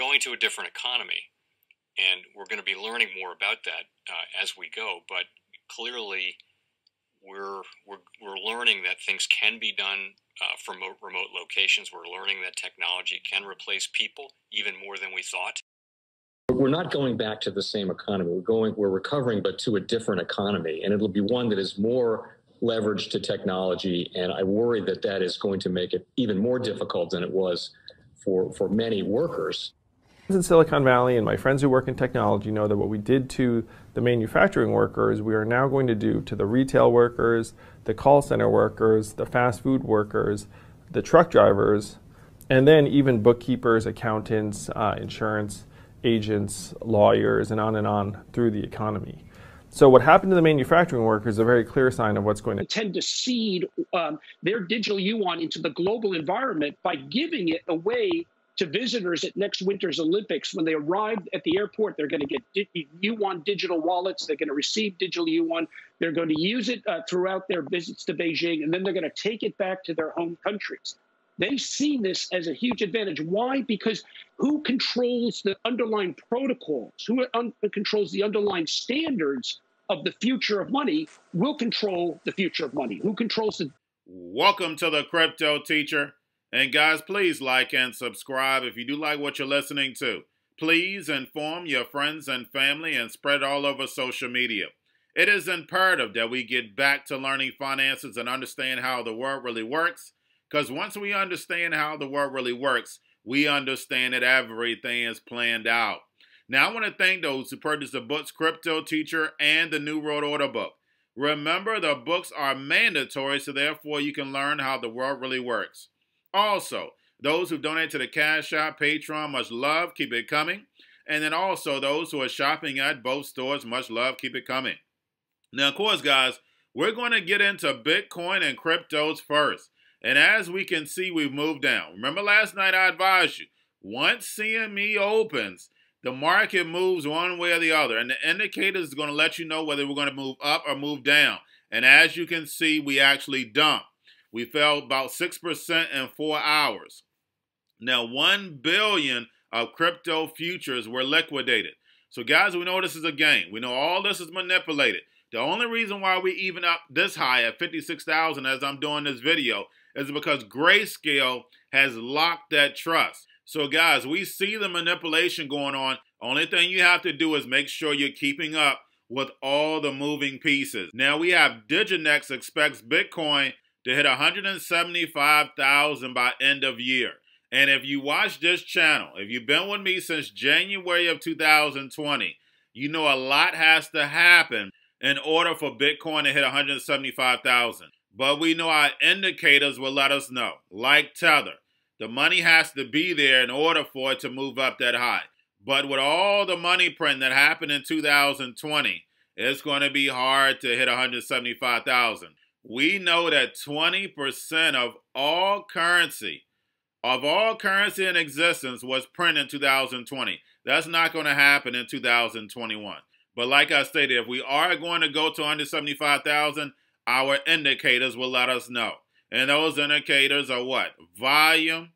going to a different economy, and we're going to be learning more about that as we go. But clearly, we're learning that things can be done from remote locations. We're learning that technology can replace people even more than we thought. We're not going back to the same economy. We're recovering, but to a different economy, and it'll be one that is more leveraged to technology. And I worry that that is going to make it even more difficult than it was for many workers. In Silicon Valley, and my friends who work in technology know that what we did to the manufacturing workers, we are now going to do to the retail workers, the call center workers, the fast food workers, the truck drivers, and then even bookkeepers, accountants, insurance agents, lawyers, and on through the economy. So what happened to the manufacturing workers is a very clear sign of what's going to tend to seed their digital yuan into the global environment by giving it away to visitors at next winter's Olympics. When they arrive at the airport, they're going to get yuan digital wallets. They're going to receive digital yuan. They're going to use it throughout their visits to Beijing, and then they're going to take it back to their home countries. They see this as a huge advantage. Why? Because who controls the underlying protocols, who controls the underlying standards of the future of money will control the future of money. Who controls the... Welcome to the Crypto Teacher. And guys, please like and subscribe if you do like what you're listening to. Please inform your friends and family and spread all over social media. It is imperative that we get back to learning finances and understand how the world really works. Because once we understand how the world really works, we understand that everything is planned out. Now, I want to thank those who purchased the books Crypto Teacher and the New World Order book. Remember, the books are mandatory, so therefore you can learn how the world really works. Also, those who donate to the Cash App, Patreon, much love, keep it coming. And then also those who are shopping at both stores, much love, keep it coming. Now, of course, guys, we're going to get into Bitcoin and cryptos first. And as we can see, we've moved down. Remember last night I advised you, once CME opens, the market moves one way or the other. And the indicators is going to let you know whether we're going to move up or move down. And as you can see, we actually dumped. We fell about 6% in 4 hours. Now, 1 billion of crypto futures were liquidated. So guys, we know this is a game. We know all this is manipulated. The only reason why we even up this high at 56,000 as I'm doing this video is because Grayscale has locked that trust. So guys, we see the manipulation going on. Only thing you have to do is make sure you're keeping up with all the moving pieces. Now we have DigiNex expects Bitcoin to hit 175,000 by end of year. And if you watch this channel, if you've been with me since January of 2020, you know a lot has to happen in order for Bitcoin to hit 175,000. But we know our indicators will let us know, like Tether. The money has to be there in order for it to move up that high. But with all the money print that happened in 2020, it's going to be hard to hit 175,000. We know that 20% of all currency in existence was printed in 2020. That's not going to happen in 2021. But like I stated, if we are going to go to 175,000, our indicators will let us know. And those indicators are what? Volume,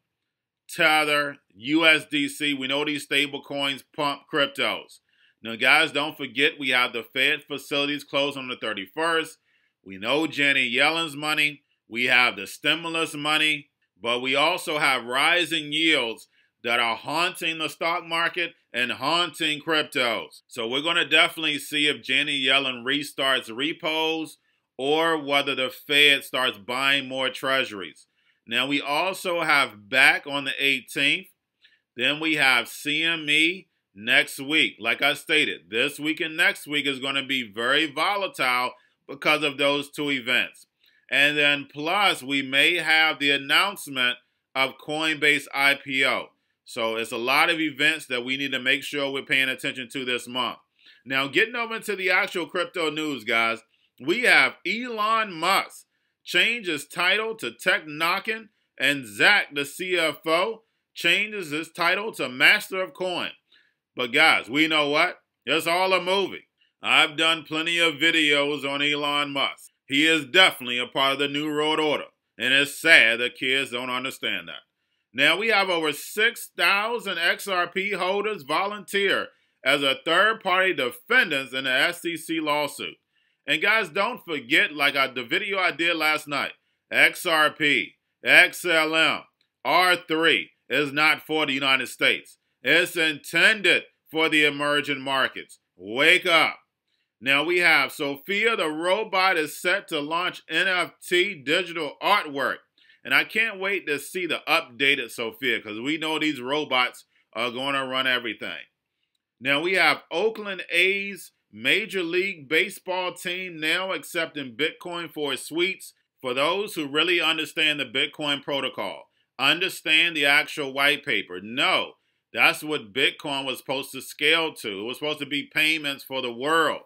Tether, USDC. We know these stable coins pump cryptos. Now, guys, don't forget we have the Fed facilities closed on the 31st. We know Janet Yellen's money. We have the stimulus money. But we also have rising yields that are haunting the stock market and haunting cryptos. So we're going to definitely see if Janet Yellen restarts repos or whether the Fed starts buying more treasuries. Now, we also have back on the 18th. Then we have CME next week. Like I stated, this week and next week is going to be very volatile because of those two events. And then plus, we may have the announcement of Coinbase IPO. So it's a lot of events that we need to make sure we're paying attention to this month. Now, getting over into the actual crypto news, guys, we have Elon Musk change his title to Technoking, and Zach, the CFO, changes his title to Master of Coin. But guys, we know what? It's all a movie. I've done plenty of videos on Elon Musk. He is definitely a part of the New World Order, and it's sad that kids don't understand that. Now we have over 6,000 XRP holders volunteer as a third-party defendants in the SEC lawsuit. And guys, don't forget, like the video I did last night, XRP, XLM, R3 is not for the United States. It's intended for the emerging markets. Wake up. Now we have Sophia the robot is set to launch NFT digital artwork. And I can't wait to see the updated Sophia because we know these robots are going to run everything. Now we have Oakland A's Major League Baseball team now accepting Bitcoin for its suites for those who really understand the Bitcoin protocol, understand the actual white paper. No, that's what Bitcoin was supposed to scale to. It was supposed to be payments for the world.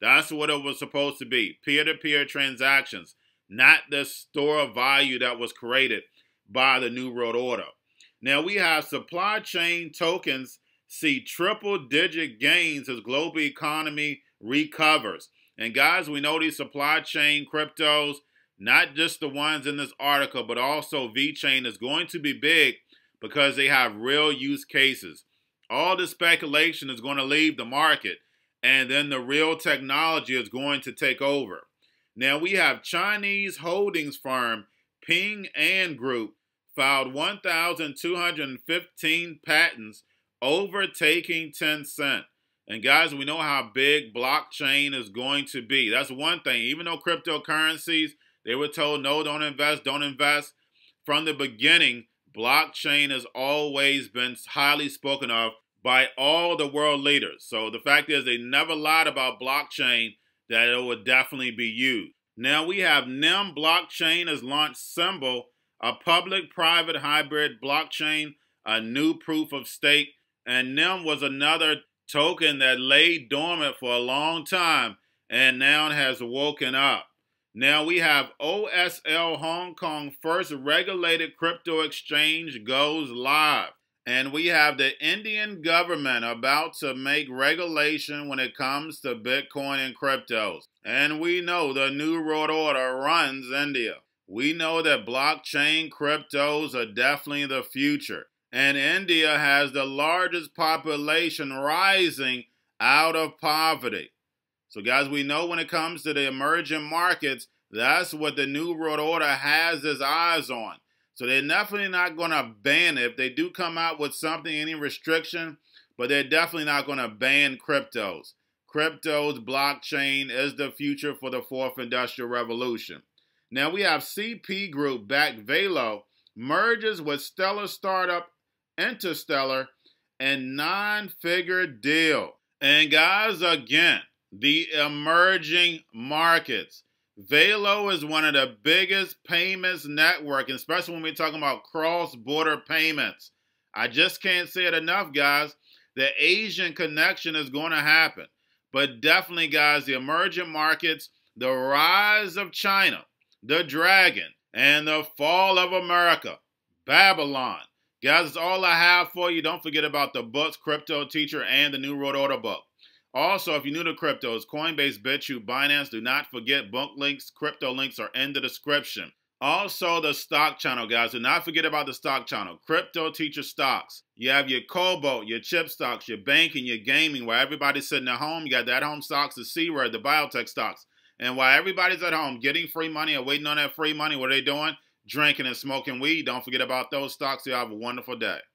That's what it was supposed to be, peer-to-peer transactions, not the store of value that was created by the New World Order. Now we have supply chain tokens see triple-digit gains as global economy recovers. And guys, we know these supply chain cryptos, not just the ones in this article, but also VeChain is going to be big because they have real use cases. All the speculation is going to leave the market, and then the real technology is going to take over. Now we have Chinese holdings firm Ping An Group filed 1,215 patents overtaking Tencent. And guys, we know how big blockchain is going to be. That's one thing. Even though cryptocurrencies, they were told, no, don't invest. From the beginning, blockchain has always been highly spoken of by all the world leaders. So the fact is they never lied about blockchain, that it would definitely be used. Now we have NEM blockchain has launched Symbol, a public-private hybrid blockchain, a new proof of stake. And NEM was another token that lay dormant for a long time and now has woken up. Now we have OSL Hong Kong first regulated crypto exchange goes live. And we have the Indian government about to make regulation when it comes to Bitcoin and cryptos. And we know the New World Order runs India. We know that blockchain cryptos are definitely the future. And India has the largest population rising out of poverty. So guys, we know when it comes to the emerging markets, that's what the New World Order has its eyes on. So they're definitely not going to ban it. If they do come out with something, any restriction, but they're definitely not going to ban cryptos. Cryptos, blockchain is the future for the fourth industrial revolution. Now we have CP Group backed Velo merges with Stellar startup Interstellar and nine-figure deal. And guys, again, the emerging markets. Velo is one of the biggest payments network, especially when we're talking about cross-border payments. I just can't say it enough, guys. The Asian connection is going to happen. But definitely, guys, the emerging markets, the rise of China, the dragon, and the fall of America, Babylon. Guys, that's all I have for you. Don't forget about the books, Crypto Teacher, and the New World Order book. Also, if you're new to cryptos, Coinbase, BitChute, Binance, do not forget book links, crypto links are in the description. Also, the stock channel, guys. Do not forget about the stock channel, Crypto Teacher Stocks. You have your Cobalt, your chip stocks, your banking, your gaming, where everybody's sitting at home. You got the at-home stocks, the C-word, the biotech stocks. And while everybody's at home getting free money or waiting on that free money, what are they doing? Drinking and smoking weed. Don't forget about those stocks. You have a wonderful day.